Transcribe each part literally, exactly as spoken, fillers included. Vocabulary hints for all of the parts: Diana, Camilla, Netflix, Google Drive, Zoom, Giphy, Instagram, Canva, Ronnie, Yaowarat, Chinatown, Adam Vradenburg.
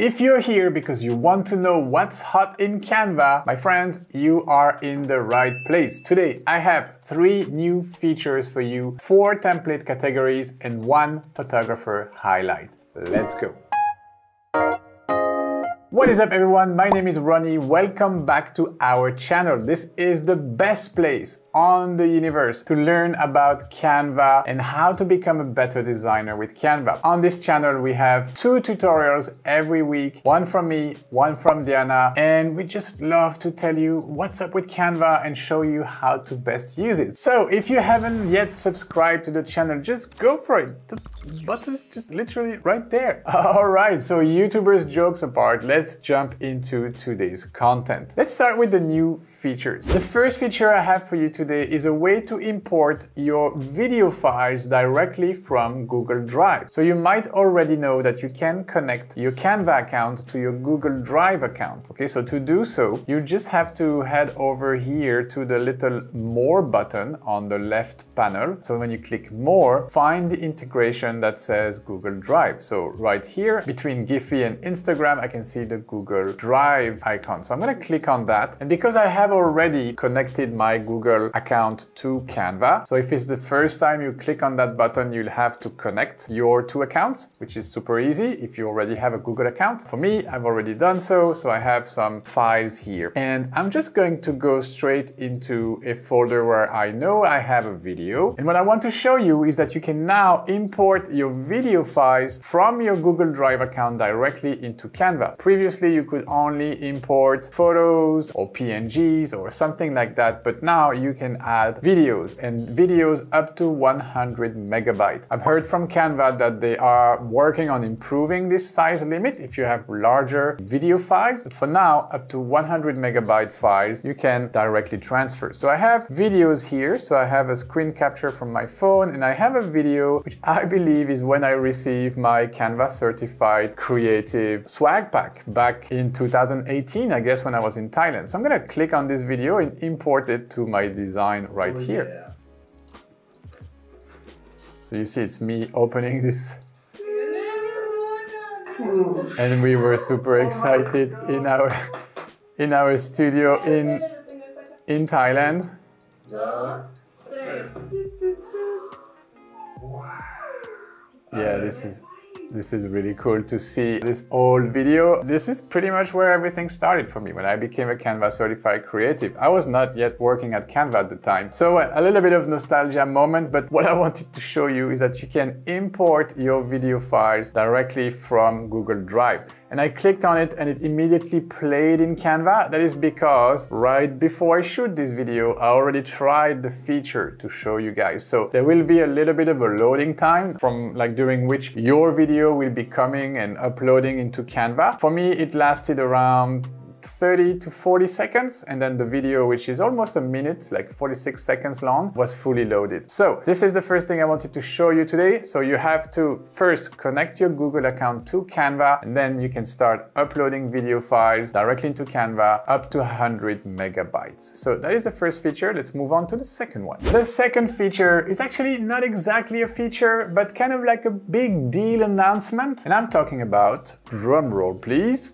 If you're here because you want to know what's hot in Canva, my friends, you are in the right place. Today, I have three new features for you, four template categories, and one photographer highlight. Let's go. What is up everyone, my name is Ronnie, welcome back to our channel. This is the best place on the universe to learn about Canva and how to become a better designer with Canva. On this channel we have two tutorials every week, one from me, one from Diana, and we just love to tell you what's up with Canva and show you how to best use it. So if you haven't yet subscribed to the channel, just go for it, the button is just literally right there. Alright, so YouTubers jokes apart, let's Let's jump into today's content. Let's start with the new features. The first feature I have for you today is a way to import your video files directly from Google Drive. So you might already know that you can connect your Canva account to your Google Drive account. Okay, so to do so, you just have to head over here to the little More button on the left panel. So when you click More, find the integration that says Google Drive. So right here, between Giphy and Instagram, I can see the Google Drive icon. So I'm going to click on that. And because I have already connected my Google account to Canva, so if it's the first time you click on that button, you'll have to connect your two accounts, which is super easy if you already have a Google account. For me, I've already done so. So I have some files here and I'm just going to go straight into a folder where I know I have a video. And what I want to show you is that you can now import your video files from your Google Drive account directly into Canva. Previously, you could only import photos or P N Gs or something like that, but now you can add videos, and videos up to one hundred megabytes. I've heard from Canva that they are working on improving this size limit if you have larger video files, but for now, up to one hundred megabyte files you can directly transfer. So I have videos here, so I have a screen capture from my phone, and I have a video which I believe is when I received my Canva certified creative swag pack back in two thousand eighteen, I guess, when I was in Thailand. So I'm going to click on this video and import it to my design right oh, here. Yeah. So you see, it's me opening this. And we were super excited oh in our in our studio in, in Thailand. Wow. Yeah, this is... This is really cool to see this old video. This is pretty much where everything started for me when I became a Canva certified creative. I was not yet working at Canva at the time. So a little bit of nostalgia moment, but what I wanted to show you is that you can import your video files directly from Google Drive. And I clicked on it and it immediately played in Canva. That is because right before I shoot this video, I already tried the feature to show you guys. So there will be a little bit of a loading time from like during which your video will be coming and uploading into Canva. For me, it lasted around thirty to forty seconds, and then the video, which is almost a minute, like forty-six seconds long, was fully loaded. So this is the first thing I wanted to show you today. So you have to first connect your Google account to Canva, and then you can start uploading video files directly into Canva up to one hundred megabytes. So that is the first feature. Let's move on to the second one. The second feature is actually not exactly a feature, but kind of like a big deal announcement. And I'm talking about, drum roll please,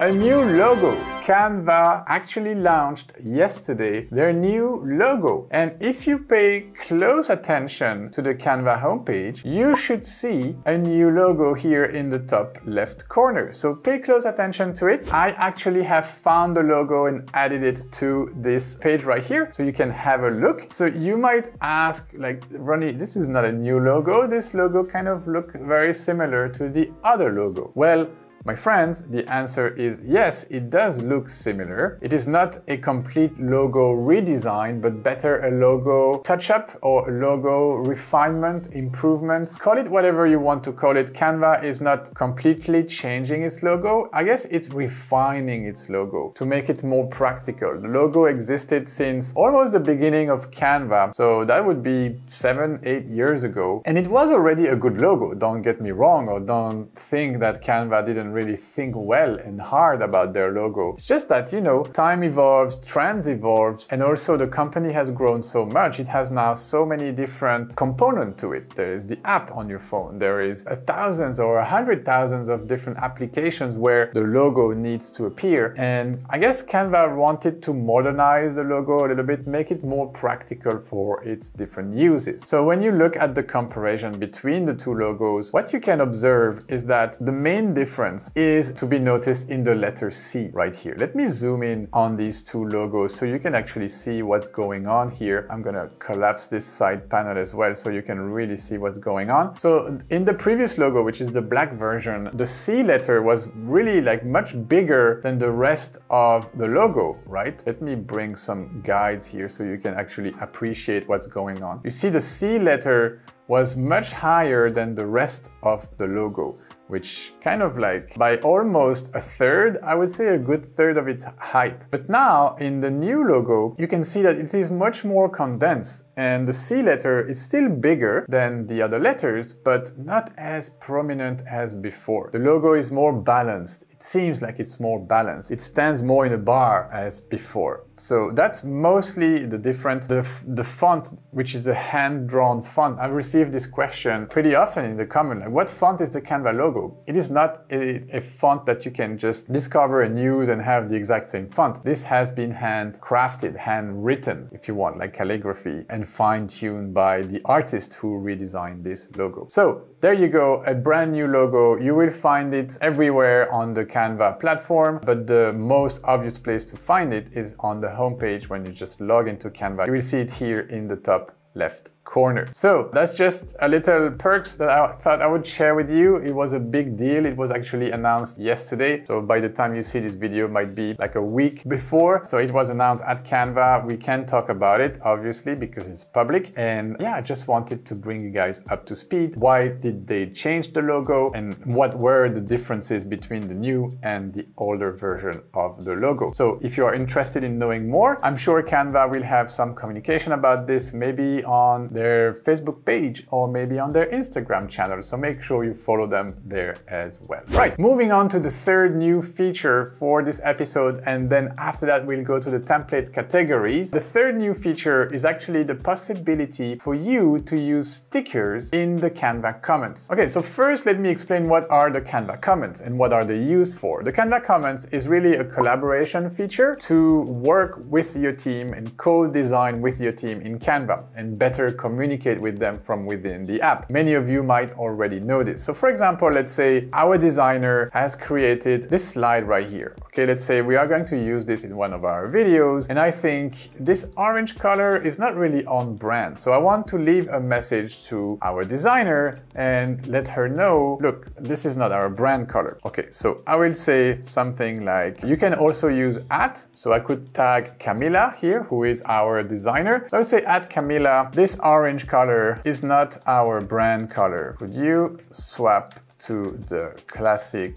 a new logo. Canva actually launched yesterday their new logo. And if you pay close attention to the Canva homepage, you should see a new logo here in the top left corner. So pay close attention to it. I actually have found the logo and added it to this page right here, so you can have a look. So you might ask, like, Ronnie, this is not a new logo. This logo kind of looks very similar to the other logo. Well, my friends, the answer is yes, it does look similar. It is not a complete logo redesign, but better a logo touch-up or a logo refinement, improvement. Call it whatever you want to call it. Canva is not completely changing its logo. I guess it's refining its logo to make it more practical. The logo existed since almost the beginning of Canva, so that would be seven, eight years ago. And it was already a good logo, don't get me wrong, or don't think that Canva didn't and really think well and hard about their logo. It's just that, you know, time evolves, trends evolve, and also the company has grown so much. It has now so many different components to it. There is the app on your phone. There is a thousands or a hundred thousands of different applications where the logo needs to appear. And I guess Canva wanted to modernize the logo a little bit, make it more practical for its different uses. So when you look at the comparison between the two logos, what you can observe is that the main difference is to be noticed in the letter C right here. Let me zoom in on these two logos so you can actually see what's going on here. I'm gonna collapse this side panel as well so you can really see what's going on. So in the previous logo, which is the black version, the C letter was really like much bigger than the rest of the logo, right? Let me bring some guides here so you can actually appreciate what's going on. You see the C letter was much higher than the rest of the logo, which kind of like by almost a third, I would say a good third of its height. But now in the new logo, you can see that it is much more condensed and the C letter is still bigger than the other letters, but not as prominent as before. The logo is more balanced. It seems like it's more balanced. It stands more in a bar as before. So that's mostly the difference. The, the font, which is a hand-drawn font. I've received this question pretty often in the comment, like, what font is the Canva logo? It is not a, a font that you can just discover and use and have the exact same font. This has been handcrafted, handwritten, if you want, like calligraphy, and fine-tuned by the artist who redesigned this logo. So there you go, a brand new logo. You will find it everywhere on the Canva platform, but the most obvious place to find it is on the homepage. When you just log into Canva, you will see it here in the top left corner. So that's just a little perks that I thought I would share with you. It was a big deal. It was actually announced yesterday. So by the time you see this video, it might be like a week before. So it was announced at Canva. We can talk about it, obviously, because it's public. And yeah, I just wanted to bring you guys up to speed. Why did they change the logo? And what were the differences between the new and the older version of the logo? So if you are interested in knowing more, I'm sure Canva will have some communication about this, maybe on the their Facebook page or maybe on their Instagram channel. So make sure you follow them there as well. Right, moving on to the third new feature for this episode, and then after that we'll go to the template categories. The third new feature is actually the possibility for you to use stickers in the Canva comments. Okay, so first let me explain what are the Canva comments and what are they used for. The Canva comments is really a collaboration feature to work with your team and co-design with your team in Canva and better communicate with them from within the app. Many of you might already know this. So for example, let's say our designer has created this slide right here. Okay, let's say we are going to use this in one of our videos, and I think this orange color is not really on brand. So I want to leave a message to our designer and let her know, look, this is not our brand color. Okay, so I will say something like, you can also use at, so I could tag Camilla here, who is our designer. So I would say at Camilla, this orange color is not our brand color. Could you swap to the classic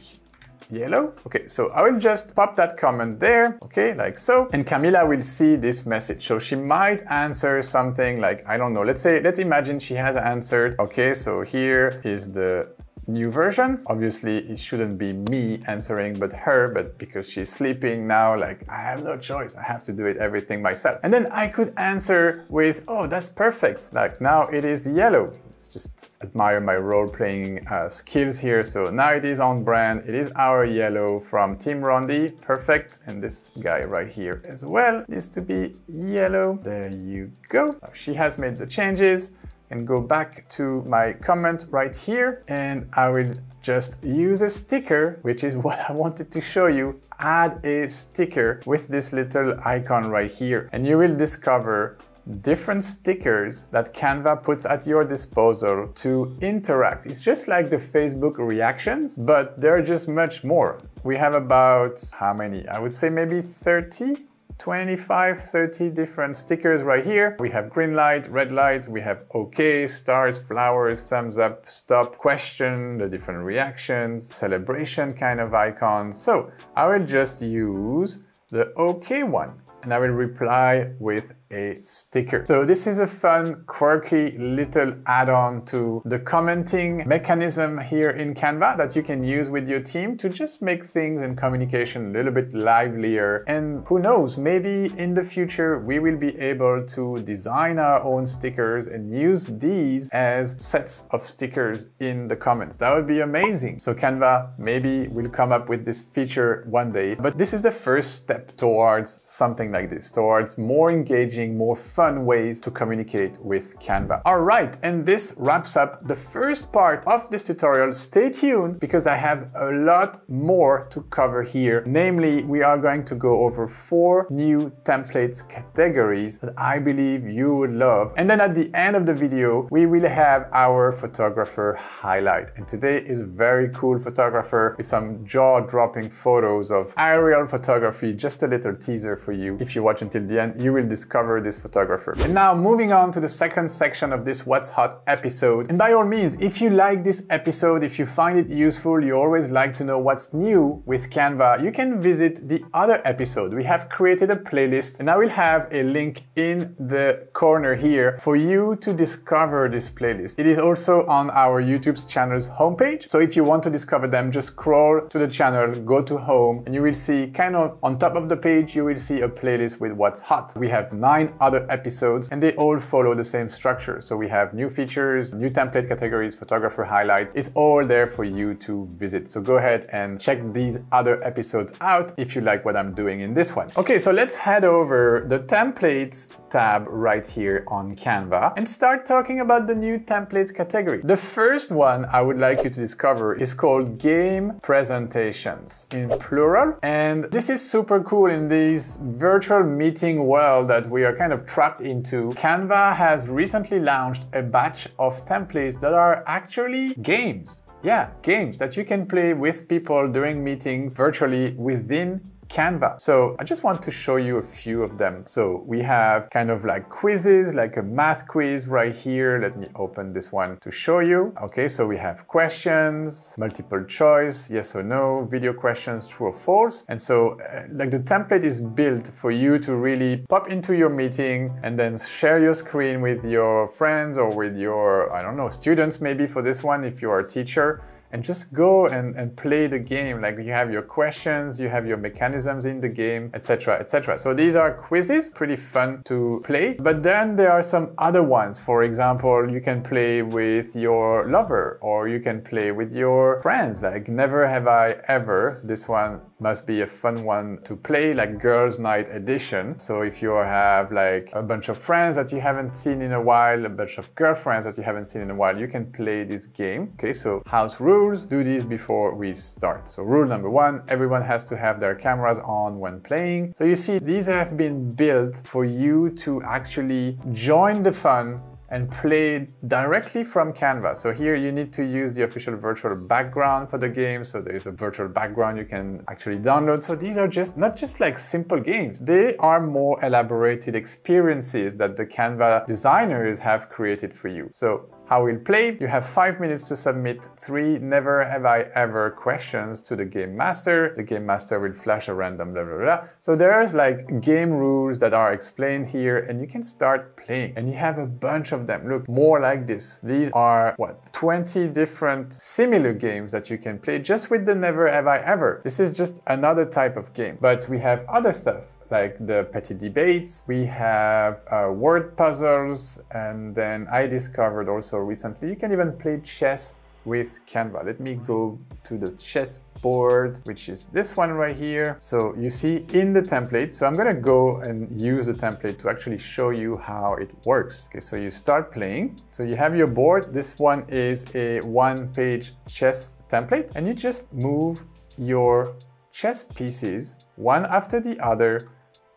yellow? Okay, so I will just pop that comment there, okay, like so, and Camilla will see this message. So she might answer something like, I don't know, let's say, let's imagine she has answered, okay, so here is the new version. Obviously it shouldn't be me answering but her, but because she's sleeping now, like I have no choice, I have to do it everything myself. And then I could answer with, oh, that's perfect, like now it is yellow. Let's just admire my role-playing uh, skills here. So now it is on brand, it is our yellow from Team Ronnie, perfect. And this guy right here as well needs to be yellow. There you go. Now she has made the changes, and go back to my comment right here, and I will just use a sticker, which is what I wanted to show you. Add a sticker with this little icon right here, and you will discover different stickers that Canva puts at your disposal to interact. It's just like the Facebook reactions, but they're just much more. We have about how many? I would say maybe thirty, twenty-five, thirty different stickers right here. We have green light, red light, we have okay, stars, flowers, thumbs up, stop, question, the different reactions, celebration kind of icons. So I will just use the okay one, and I will reply with a sticker. So this is a fun, quirky little add-on to the commenting mechanism here in Canva that you can use with your team to just make things and communication a little bit livelier. And who knows, maybe in the future we will be able to design our own stickers and use these as sets of stickers in the comments. That would be amazing. So Canva maybe will come up with this feature one day, but this is the first step towards something like this, towards more engaging, more fun ways to communicate with Canva. All right, and this wraps up the first part of this tutorial. Stay tuned because I have a lot more to cover here. Namely, we are going to go over four new templates categories that I believe you would love. And then at the end of the video, we will have our photographer highlight. And today is a very cool photographer with some jaw-dropping photos of aerial photography. Just a little teaser for you. If you watch until the end, you will discover this photographer. And now moving on to the second section of this What's Hot episode. And by all means, if you like this episode, if you find it useful, you always like to know what's new with Canva, you can visit the other episode. We have created a playlist and I will have a link in the corner here for you to discover this playlist. It is also on our YouTube's channel's homepage. So if you want to discover them, just scroll to the channel, go to home, and you will see kind of on top of the page, you will see a playlist with What's Hot. We have nine other episodes and they all follow the same structure. So we have new features, new template categories, photographer highlights. It's all there for you to visit. So go ahead and check these other episodes out if you like what I'm doing in this one. Okay, so let's head over the templates tab right here on Canva and start talking about the new templates category. The first one I would like you to discover is called Game Presentations in plural. And this is super cool in this virtual meeting world that we are kind of trapped into. Canva has recently launched a batch of templates that are actually games. Yeah, games that you can play with people during meetings virtually within Canva. So I just want to show you a few of them. So we have kind of like quizzes, like a math quiz right here. Let me open this one to show you. Okay, so we have questions, multiple choice, yes or no, video questions, true or false. And so uh, like the template is built for you to really pop into your meeting and then share your screen with your friends or with your, I don't know, students maybe for this one, if you are a teacher, and just go and, and play the game. Like you have your questions, you have your mechanism in the game, etc, et cetera. So these are quizzes, pretty fun to play. But then there are some other ones. For example, you can play with your lover or you can play with your friends, like Never Have I Ever. This one must be a fun one to play, like Girls' Night Edition. So if you have like a bunch of friends that you haven't seen in a while, a bunch of girlfriends that you haven't seen in a while, you can play this game. Okay, so house rules, do this before we start. So rule number one, everyone has to have their camera on when playing. So you see, these have been built for you to actually join the fun and play directly from Canva. So here you need to use the official virtual background for the game. So there is a virtual background you can actually download. So these are just not just like simple games. They are more elaborated experiences that the Canva designers have created for you. So how we'll play, you have five minutes to submit three Never Have I Ever questions to the game master. The game master will flash a random blah, blah, blah. So there's like game rules that are explained here and you can start playing. And you have a bunch of them. Look, more like this. These are, what, twenty different similar games that you can play just with the Never Have I Ever. This is just another type of game. But we have other stuff, like the petty debates. We have uh, word puzzles. And then I discovered also recently, you can even play chess with Canva. Let me go to the chess board, which is this one right here. So you see in the template, so I'm gonna go and use the template to actually show you how it works. Okay, so you start playing. So you have your board. This one is a one-page chess template. And you just move your chess pieces one after the other.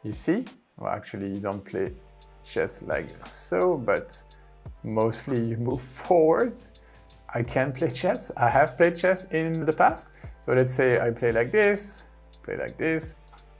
You see, well, actually you don't play chess like so, but mostly you move forward. I can play chess. I have played chess in the past. So let's say I play like this, play like this,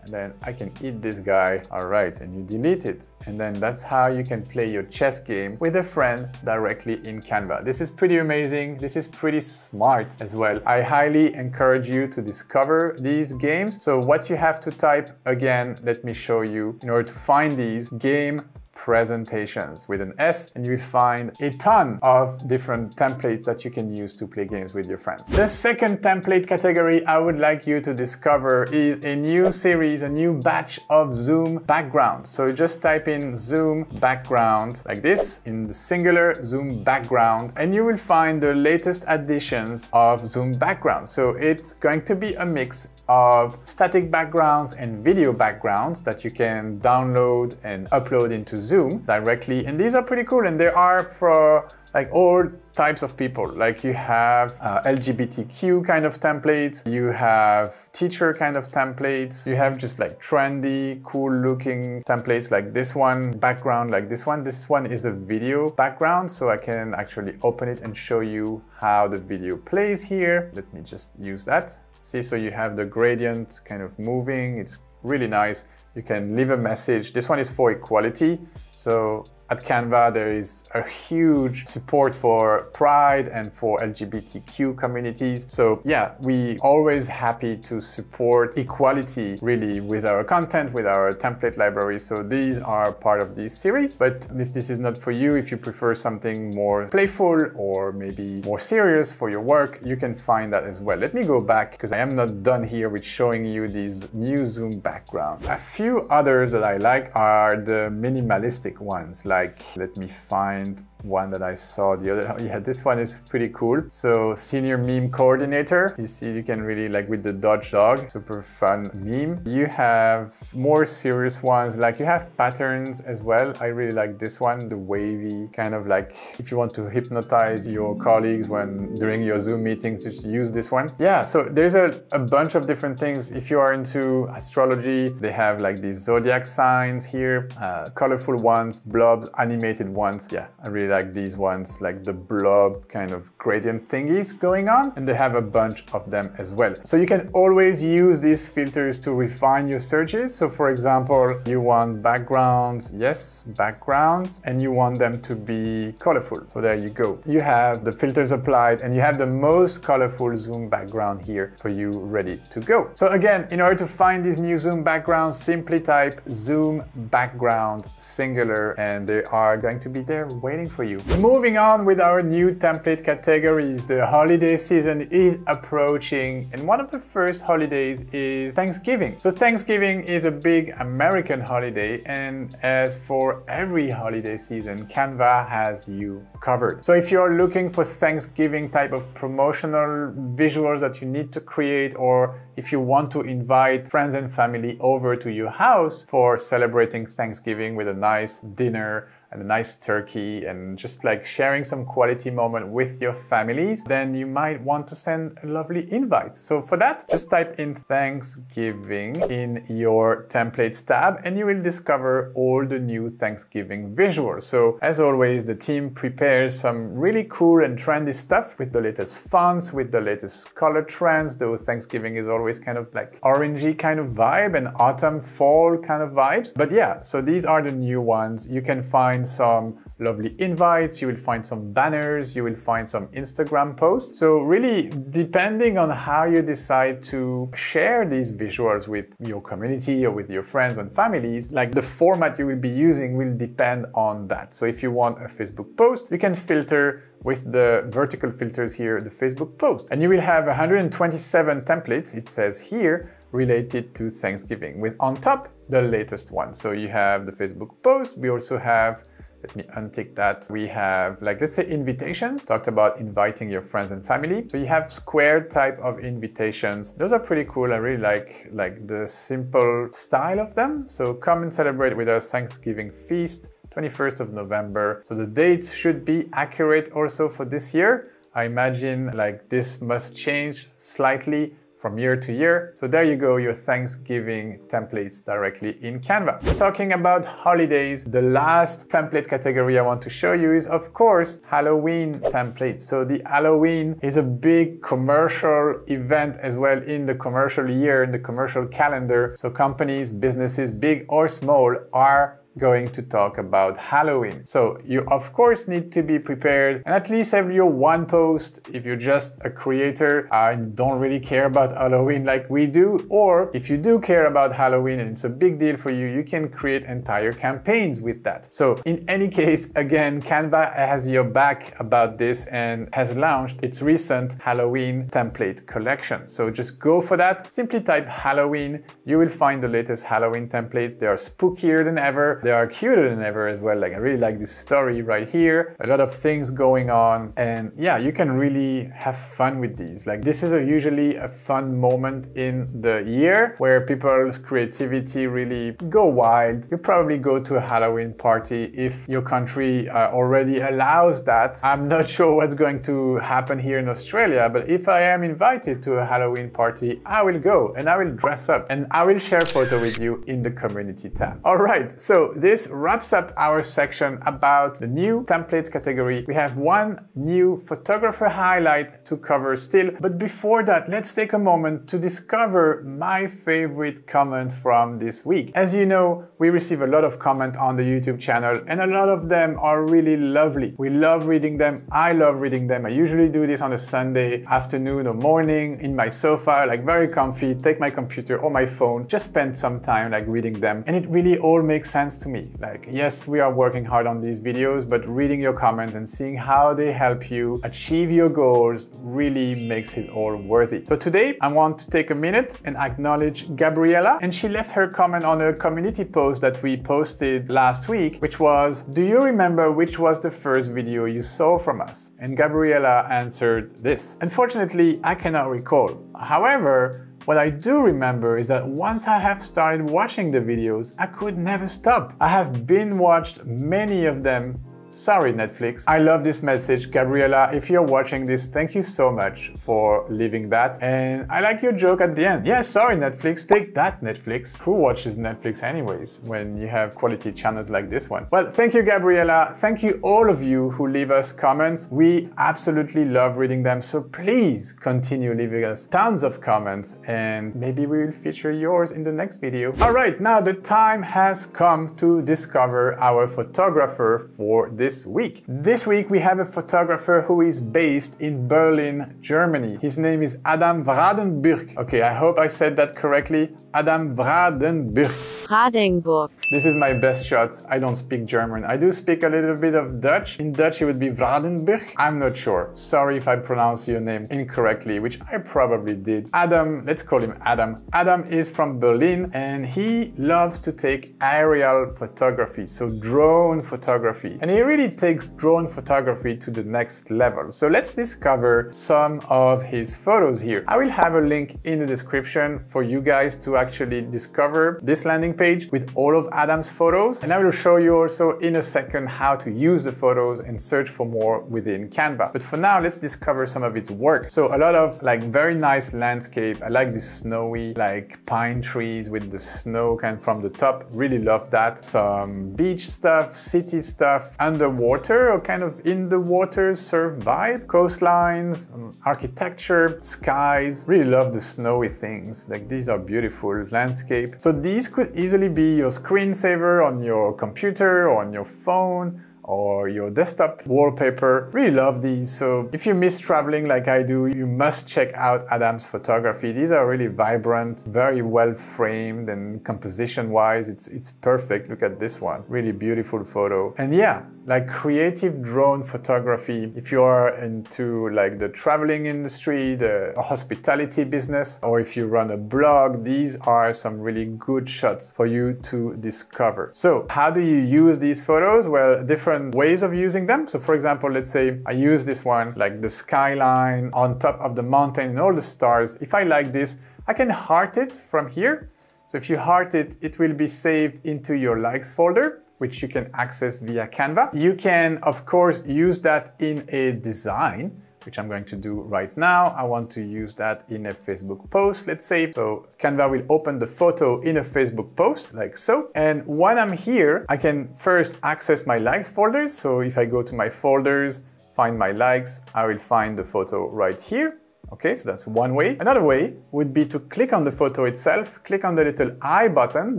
and then I can eat this guy. All right, and you delete it. And then that's how you can play your chess game with a friend directly in Canva. This is pretty amazing. This is pretty smart as well. I highly encourage you to discover these games. So what you have to type again, let me show you in order to find these game presentations with an S, and you'll find a ton of different templates that you can use to play games with your friends. The second template category I would like you to discover is a new series, a new batch of Zoom backgrounds. So just type in Zoom background like this in the singular, Zoom background, and you will find the latest additions of Zoom background. So it's going to be a mix of static backgrounds and video backgrounds that you can download and upload into Zoom directly. And these are pretty cool, and they are for like all types of people. Like you have uh, L G B T Q kind of templates, you have teacher kind of templates, you have just like trendy, cool looking templates like this one, background like this one. This one is a video background, so I can actually open it and show you how the video plays here. Let me just use that. See, so you have the gradient kind of moving. It's really nice. You can leave a message. This one is for equality. So at Canva, there is a huge support for pride and for L G B T Q communities. So yeah, we always happy to support equality really with our content, with our template library. So these are part of this series. But if this is not for you, if you prefer something more playful or maybe more serious for your work, you can find that as well. Let me go back because I am not done here with showing you these new Zoom backgrounds. A few others that I like are the minimalistic ones. Like Like, let me find one that I saw the other. Oh, yeah, this one is pretty cool. So senior meme coordinator, you see, you can really like with the Dodge dog, super fun meme. You have more serious ones, like you have patterns as well. I really like this one, the wavy kind of like, if you want to hypnotize your colleagues when during your Zoom meetings, just use this one. Yeah, so there's a, a bunch of different things. If you are into astrology, they have like these zodiac signs here, uh, colorful ones, blobs, animated ones. Yeah, I really like these ones, like the blob kind of gradient thingies going on, and they have a bunch of them as well. So you can always use these filters to refine your searches. So for example, you want backgrounds, yes, backgrounds, and you want them to be colorful. So there you go. You have the filters applied and you have the most colorful Zoom background here for you ready to go. So again, in order to find these new Zoom backgrounds, simply type Zoom background singular, and they are going to be there waiting for for you. Moving on with our new template categories, the holiday season is approaching, and one of the first holidays is Thanksgiving. So Thanksgiving is a big American holiday, and as for every holiday season, Canva has you covered. So if you're looking for Thanksgiving type of promotional visuals that you need to create, or if you want to invite friends and family over to your house for celebrating Thanksgiving with a nice dinner and a nice turkey and just like sharing some quality moment with your families, then you might want to send a lovely invite. So for that, just type in Thanksgiving in your templates tab and you will discover all the new Thanksgiving visuals. So as always, the team prepares some really cool and trendy stuff with the latest fonts, with the latest color trends, though Thanksgiving is always kind of like orangey kind of vibe and autumn fall kind of vibes. But yeah, so these are the new ones. You can find some lovely invites, you will find some banners, you will find some Instagram posts. So really, depending on how you decide to share these visuals with your community or with your friends and families, like the format you will be using will depend on that. So if you want a Facebook post, you can filter with the vertical filters here, the Facebook post. And you will have one hundred twenty-seven templates, it says here, related to Thanksgiving, with on top the latest one. So you have the Facebook post, we also have, let me untick that, we have like, let's say invitations, talked about inviting your friends and family. So you have square type of invitations. Those are pretty cool. I really like like the simple style of them. So come and celebrate with our Thanksgiving feast, twenty-first of November. So the dates should be accurate also for this year. I imagine like this must change slightly from year to year. So there you go, your Thanksgiving templates directly in Canva. Talking about holidays, the last template category I want to show you is, of course, Halloween templates. So the Halloween is a big commercial event as well in the commercial year, in the commercial calendar. So companies, businesses, big or small, are going to talk about Halloween. So you of course need to be prepared and at least have your one post if you're just a creator and don't really care about Halloween like we do, or if you do care about Halloween and it's a big deal for you, you can create entire campaigns with that. So in any case, again, Canva has your back about this and has launched its recent Halloween template collection. So just go for that. Simply type Halloween. You will find the latest Halloween templates. They are spookier than ever. They are cuter than ever as well. Like, I really like this story right here. A lot of things going on. And yeah, you can really have fun with these. Like, this is a usually a fun moment in the year where people's creativity really go wild. You probably go to a Halloween party if your country uh, already allows that. I'm not sure what's going to happen here in Australia, but if I am invited to a Halloween party, I will go and I will dress up and I will share photo with you in the community tab. All right, so this wraps up our section about the new template category. We have one new photographer highlight to cover still, but before that, let's take a moment to discover my favorite comment from this week. As you know, we receive a lot of comments on the YouTube channel and a lot of them are really lovely. We love reading them. I love reading them. I usually do this on a Sunday afternoon or morning in my sofa, like very comfy, take my computer or my phone, just spend some time like reading them. And it really all makes sense to me. Like, yes, we are working hard on these videos, but reading your comments and seeing how they help you achieve your goals really makes it all worthy. So today I want to take a minute and acknowledge Gabriella, and she left her comment on a community post that we posted last week, which was, do you remember which was the first video you saw from us? And Gabriella answered this, unfortunately, I cannot recall. However, what I do remember is that once I have started watching the videos, I could never stop. I have been watched many of them. Sorry, Netflix. I love this message, Gabriella. If you're watching this, thank you so much for leaving that. And I like your joke at the end. Yeah, sorry, Netflix. Take that, Netflix. Who watches Netflix anyways when you have quality channels like this one? Well, thank you, Gabriella. Thank you all of you who leave us comments. We absolutely love reading them. So please continue leaving us tons of comments and maybe we will feature yours in the next video. All right, now the time has come to discover our photographer for this week. This week we have a photographer who is based in Berlin, Germany. His name is Adam Vradenburg. Okay, I hope I said that correctly. Adam Vradenburg. Vradenburg. This is my best shot. I don't speak German. I do speak a little bit of Dutch. In Dutch it would be Vradenburg. I'm not sure. Sorry if I pronounce your name incorrectly, which I probably did. Adam, let's call him Adam. Adam is from Berlin and he loves to take aerial photography, so drone photography. And he really takes drone photography to the next level. So let's discover some of his photos here. I will have a link in the description for you guys to actually discover this landing page with all of Adam's photos. And I will show you also in a second how to use the photos and search for more within Canva. But for now, let's discover some of its work. So a lot of like very nice landscape. I like this snowy, like pine trees with the snow kind from the top. Really love that. Some beach stuff, city stuff, underwater or kind of in the water surf vibe, coastlines, um, architecture, skies. Really love the snowy things. Like, these are beautiful landscape. So these could easily be your screensaver on your computer or on your phone or your desktop wallpaper. Really love these. So if you miss traveling like I do, you must check out Adam's photography. These are really vibrant, very well framed, and composition wise, it's, it's perfect. Look at this one, really beautiful photo. And yeah, like creative drone photography. If you are into like the traveling industry, the hospitality business, or if you run a blog, these are some really good shots for you to discover. So how do you use these photos? Well, different ways of using them. So for example, let's say I use this one, like the skyline on top of the mountain and all the stars. If I like this, I can heart it from here. So if you heart it, it will be saved into your likes folder, which you can access via Canva. You can, of course, use that in a design, which I'm going to do right now. I want to use that in a Facebook post, let's say. So Canva will open the photo in a Facebook post, like so. And when I'm here, I can first access my likes folders. So if I go to my folders, find my likes, I will find the photo right here. Okay, so that's one way. Another way would be to click on the photo itself, click on the little I button,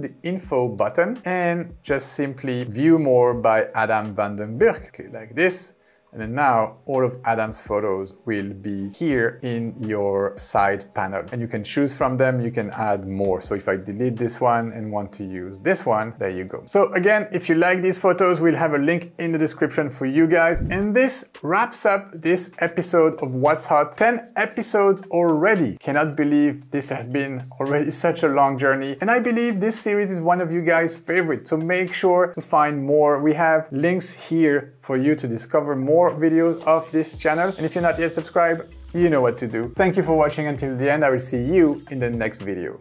the info button, and just simply view more by Adam Vradenburg, okay, like this. And then now all of Adam's photos will be here in your side panel and you can choose from them. You can add more. So if I delete this one and want to use this one, there you go. So again, if you like these photos, we'll have a link in the description for you guys. And this wraps up this episode of What's Hot. ten episodes already. Cannot believe this has been already such a long journey. And I believe this series is one of you guys' favorite. So make sure to find more. We have links here for you to discover more videos of this channel, and if you're not yet subscribed, you know what to do. Thank you for watching until the end. I will see you in the next video.